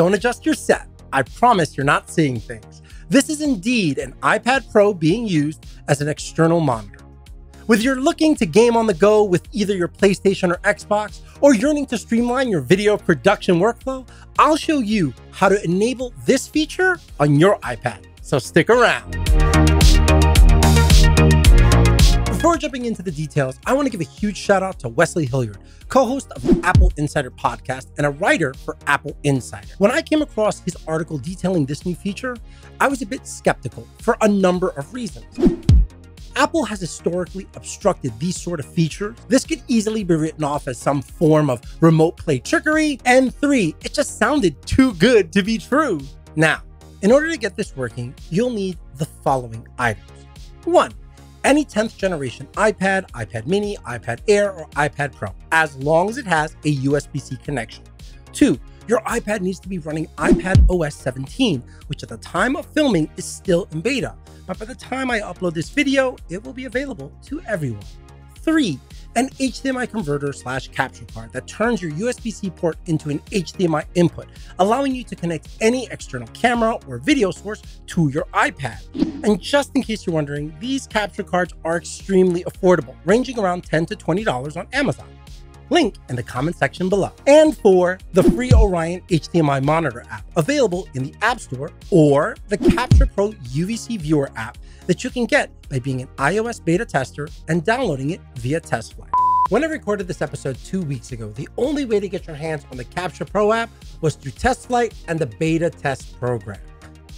Don't adjust your set. I promise you're not seeing things. This is indeed an iPad Pro being used as an external monitor. Whether you're looking to game on the go with either your PlayStation or Xbox, or yearning to streamline your video production workflow, I'll show you how to enable this feature on your iPad. So stick around. Before jumping into the details, I want to give a huge shout out to Wesley Hilliard, co-host of the Apple Insider podcast and a writer for Apple Insider. When I came across his article detailing this new feature, I was a bit skeptical for a number of reasons. Apple has historically obstructed these sort of features. This could easily be written off as some form of remote play trickery. And three, it just sounded too good to be true. Now, in order to get this working, you'll need the following items. 1. Any 10th generation iPad, iPad Mini, iPad Air, or iPad Pro, as long as it has a USB-C connection. 2, your iPad needs to be running iPadOS 17, which at the time of filming is still in beta, but by the time I upload this video, it will be available to everyone. 3, an HDMI converter / capture card that turns your USB-C port into an HDMI input, allowing you to connect any external camera or video source to your iPad. And just in case you're wondering, these capture cards are extremely affordable, ranging around $10 to $20 on Amazon. Link in the comment section below. And 4, the free Orion HDMI monitor app available in the App Store or the Capture Pro UVC Viewer app that you can get by being an iOS beta tester and downloading it via TestFlight. When I recorded this episode 2 weeks ago, the only way to get your hands on the Capture Pro app was through TestFlight and the beta test program.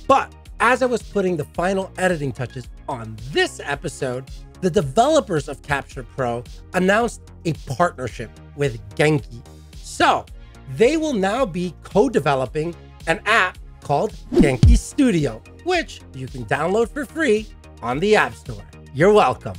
But as I was putting the final editing touches on this episode, the developers of Capture Pro announced a partnership with Genki. So they will now be co-developing an app called Genki Studio, which you can download for free on the App Store. You're welcome.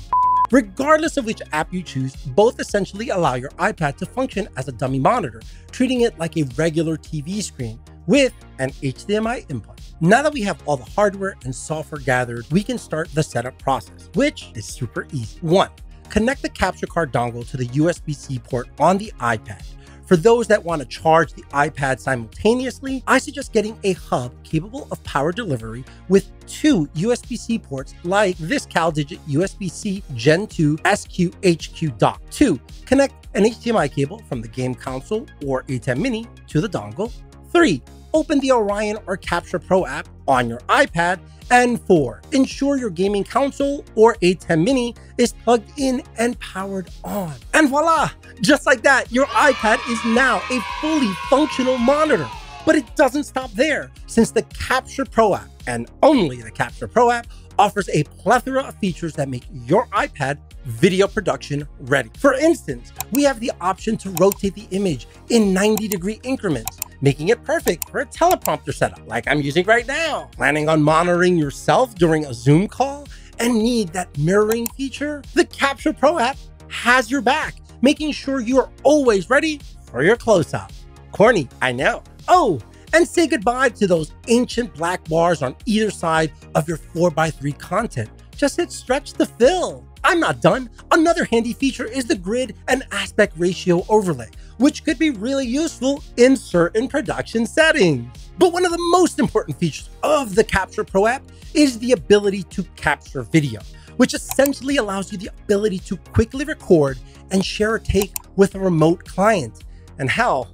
Regardless of which app you choose, both essentially allow your iPad to function as a dummy monitor, treating it like a regular TV screen with an HDMI input. Now that we have all the hardware and software gathered, we can start the setup process, which is super easy. 1, connect the capture card dongle to the USB-C port on the iPad. For those that want to charge the iPad simultaneously, I suggest getting a hub capable of power delivery with 2 USB-C ports like this CalDigit USB-C Gen 2 SQHQ dock. 2, connect an HDMI cable from the game console or ATEM Mini to the dongle. 3, open the Orion or Capture Pro app on your iPad. And 4, ensure your gaming console or ATEM Mini is plugged in and powered on. And voila, just like that, your iPad is now a fully functional monitor. But it doesn't stop there, since the Capture Pro app, and only the Capture Pro app, offers a plethora of features that make your iPad video production ready. For instance, we have the option to rotate the image in 90-degree increments, making it perfect for a teleprompter setup like I'm using right now. Planning on monitoring yourself during a Zoom call and need that mirroring feature? The Capture Pro app has your back, making sure you are always ready for your close-up. Corny, I know. Oh, and say goodbye to those ancient black bars on either side of your 4x3 content. Just hit stretch to fill. I'm not done. Another handy feature is the grid and aspect ratio overlay, which could be really useful in certain production settings. But one of the most important features of the Capture Pro app is the ability to capture video, which essentially allows you the ability to quickly record and share a take with a remote client. And hell,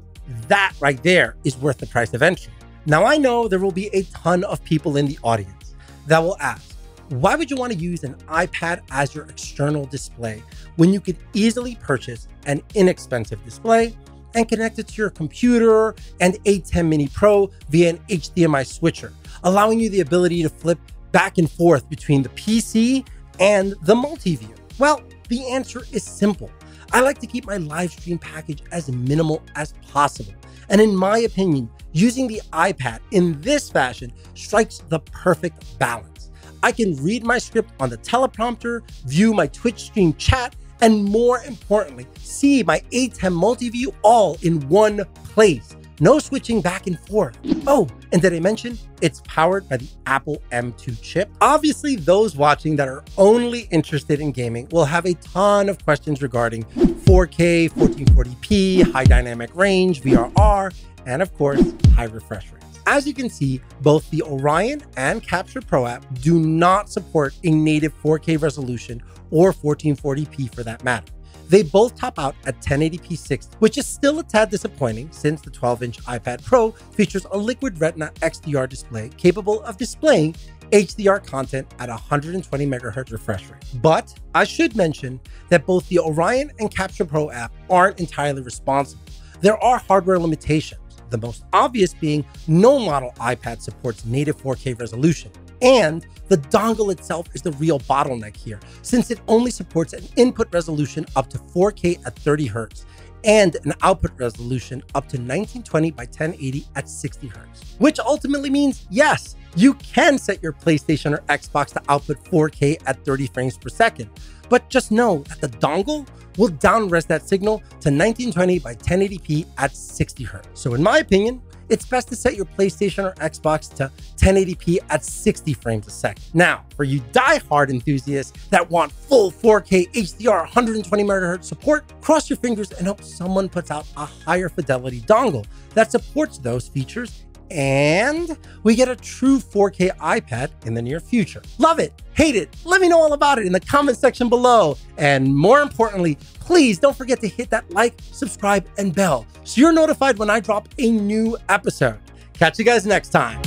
that right there is worth the price of entry. Now, I know there will be a ton of people in the audience that will ask, why would you want to use an iPad as your external display when you could easily purchase an inexpensive display and connect it to your computer and A10 Mini Pro via an HDMI switcher, allowing you the ability to flip back and forth between the PC and the multi-view? Well, the answer is simple. I like to keep my live stream package as minimal as possible. And in my opinion, using the iPad in this fashion strikes the perfect balance. I can read my script on the teleprompter, view my Twitch stream chat, and more importantly, see my ATEM multi-view all in one place. No switching back and forth. Oh, and did I mention it's powered by the Apple M2 chip? Obviously, those watching that are only interested in gaming will have a ton of questions regarding 4K, 1440p, high dynamic range, VRR, and of course, high refresh rates. As you can see, both the Orion and Capture Pro app do not support a native 4K resolution or 1440p for that matter. They both top out at 1080p 60, which is still a tad disappointing since the 12-inch iPad Pro features a Liquid Retina XDR display capable of displaying HDR content at 120 megahertz refresh rate. But I should mention that both the Orion and Capture Pro app aren't entirely responsible. There are hardware limitations, the most obvious being no model iPad supports native 4K resolution. And the dongle itself is the real bottleneck here, since it only supports an input resolution up to 4K at 30 Hz and an output resolution up to 1920 by 1080 at 60 Hz, which ultimately means, yes, you can set your PlayStation or Xbox to output 4K at 30 frames per second, but just know that the dongle will downres that signal to 1920 by 1080p at 60 Hz. So in my opinion, it's best to set your PlayStation or Xbox to 1080p at 60 frames a second. Now, for you die-hard enthusiasts that want full 4K HDR 120 MHz support, cross your fingers and hope someone puts out a higher fidelity dongle that supports those features and we get a true 4K iPad in the near future. Love it, hate it, let me know all about it in the comment section below. And more importantly, please don't forget to hit that like, subscribe, and bell so you're notified when I drop a new episode. Catch you guys next time.